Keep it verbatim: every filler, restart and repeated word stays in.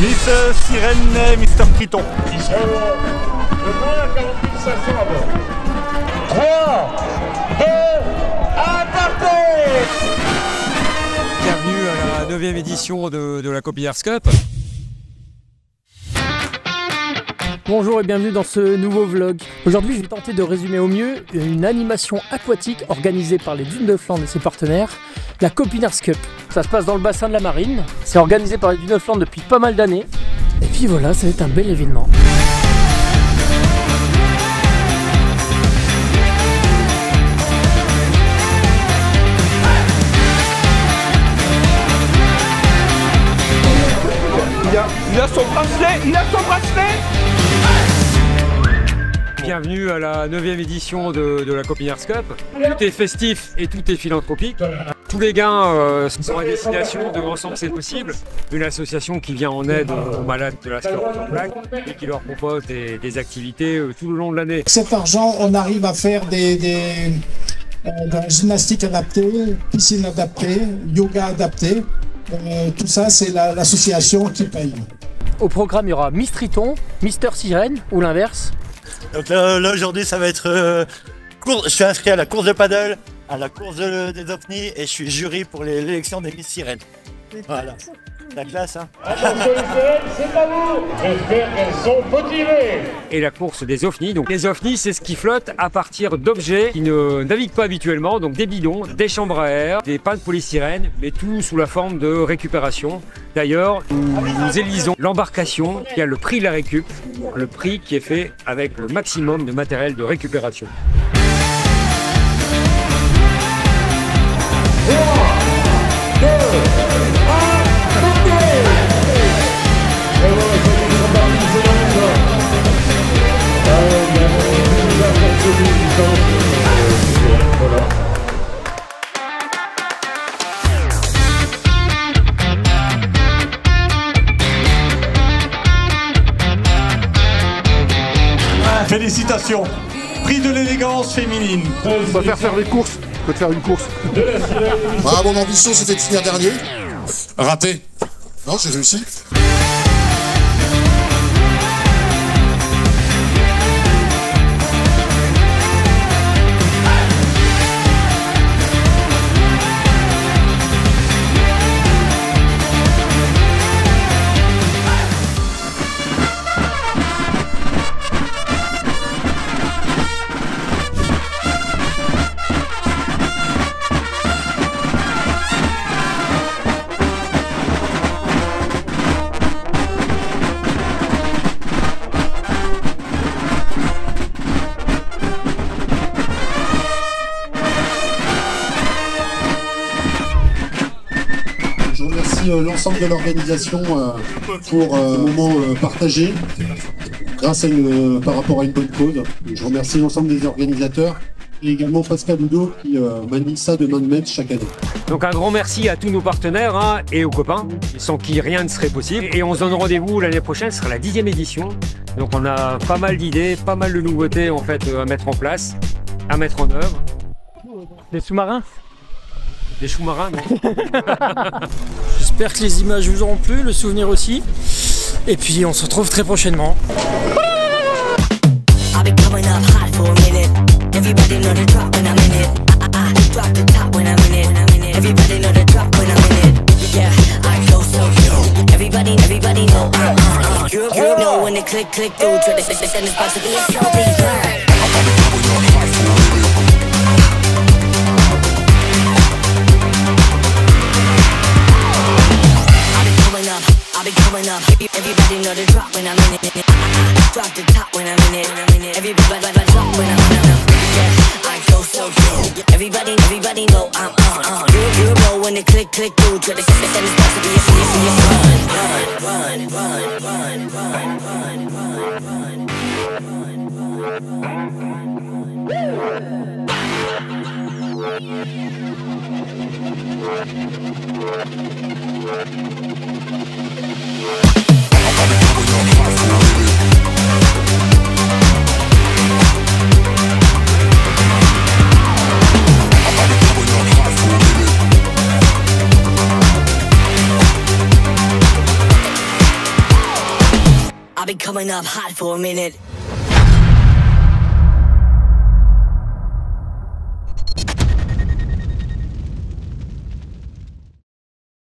Miss Sirène, Mister Triton. Le train a quarante mille cinq cents à bord. trois, deux, un, partez! Bienvenue à la neuvième édition de, de la Co Pinard's Cup. Bonjour et bienvenue dans ce nouveau vlog. Aujourd'hui, je vais tenter de résumer au mieux une animation aquatique organisée par les Dunes de Flandre et ses partenaires, la Co Pinard's Cup. Ça se passe dans le bassin de la Marine, c'est organisé par les Dunes de Flandre depuis pas mal d'années. Et puis voilà, ça va être un bel événement. Il a, il a son bracelet, il a son bracelet. Bienvenue à la neuvième édition de, de la Co Pinard's Cup. Tout est festif et tout est philanthropique. Tous les gains euh, sont à destination de l'ensemble C'est Possible, une association qui vient en aide aux malades de la sclérose en plaques et qui leur propose des, des activités euh, tout le long de l'année. Cet argent, on arrive à faire des, des euh, de la gymnastique adaptée, piscine adaptée, yoga adapté. Euh, tout ça, c'est l'association qui paye. Au programme, il y aura Miss Triton, Mister Sirène ou l'inverse. Donc là, là aujourd'hui ça va être euh, course, je suis inscrit à la course de paddle, à la course de, des ovnis et je suis jury pour l'élection des Miss Sirènes. Voilà, la classe hein. Attention les sirènes, c'est à vous. J'espère qu'elles sont motivées. Et la course des ovnis, donc les ovnis c'est ce qui flotte à partir d'objets qui ne naviguent pas habituellement, donc des bidons, des chambres à air, des pans de polystyrène, mais tout sous la forme de récupération. D'ailleurs, nous, nous élisons l'embarcation qui a le prix de la récup, le prix qui est fait avec le maximum de matériel de récupération. Félicitations, prix de l'élégance féminine. On va faire faire des courses, on peut te faire une course. Bah, mon ambition c'était de finir dernier. Raté. Non, j'ai réussi. L'ensemble de l'organisation pour un moment partagé grâce à une, par rapport à une bonne cause. Je remercie l'ensemble des organisateurs et également Pascal Boudot qui manie ça de main de maître chaque année. Donc un grand merci à tous nos partenaires hein, et aux copains sans qui rien ne serait possible. Et on se donne rendez-vous l'année prochaine, ce sera la dixième édition. Donc on a pas mal d'idées, pas mal de nouveautés en fait à mettre en place, à mettre en œuvre. Des sous-marins ? Des choux marins. J'espère que les images vous auront plu, le souvenir aussi. Et puis on se retrouve très prochainement. Everybody know the drop when I'm in it. Drop the top when I'm in it. Everybody drop when I'm in it. Yeah, I go so good. Everybody, everybody know I'm on, on. You know when it click, click, do. Try to set this up to be a run, run, run, run, run, run, run, run. be coming up hot for a minute.